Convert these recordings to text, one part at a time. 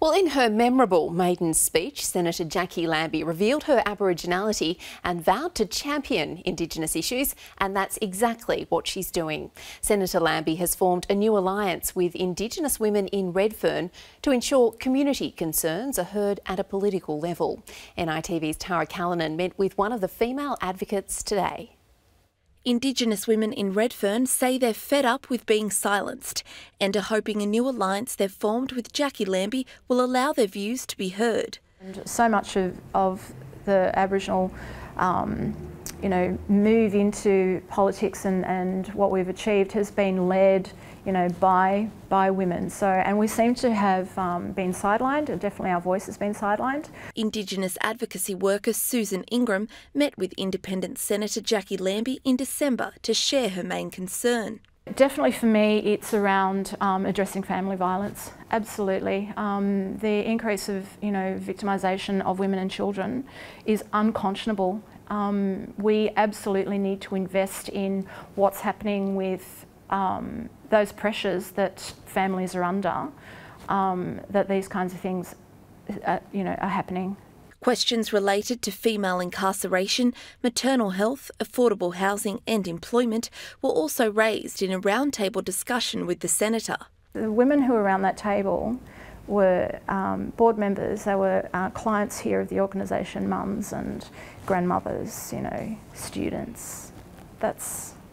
Well, in her memorable maiden speech, Senator Jacqui Lambie revealed her Aboriginality and vowed to champion Indigenous issues, and that's exactly what she's doing. Senator Lambie has formed a new alliance with Indigenous women in Redfern to ensure community concerns are heard at a political level. NITV's Tara Callinan met with one of the female advocates today. Indigenous women in Redfern say they're fed up with being silenced and are hoping a new alliance they've formed with Jacqui Lambie will allow their views to be heard. And so much of the Aboriginal move into politics and what we've achieved has been led by women. So, and we seem to have been sidelined, definitely our voice has been sidelined. Indigenous advocacy worker Susan Ingram met with Independent Senator Jacqui Lambie in December to share her main concern. Definitely for me it's around addressing family violence, absolutely. The increase of victimisation of women and children is unconscionable. We absolutely need to invest in what's happening with those pressures that families are under, that these kinds of things are happening. Questions related to female incarceration, maternal health, affordable housing and employment were also raised in a roundtable discussion with the Senator. The women who were around that table were board members, they were clients here of the organisation, mums and grandmothers, students.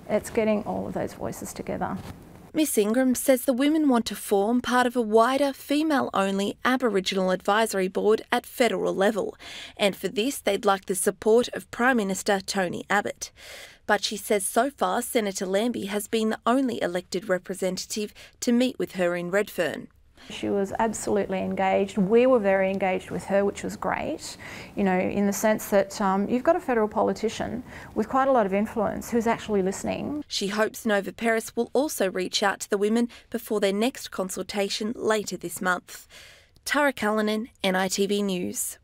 It's getting all of those voices together. Miss Ingram says the women want to form part of a wider female-only Aboriginal advisory board at federal level, and for this they'd like the support of Prime Minister Tony Abbott. But she says so far Senator Lambie has been the only elected representative to meet with her in Redfern. She was absolutely engaged. We were very engaged with her, which was great, in the sense that you've got a federal politician with quite a lot of influence who's actually listening. She hopes Nova Peris will also reach out to the women before their next consultation later this month. Tara Callinan, NITV News.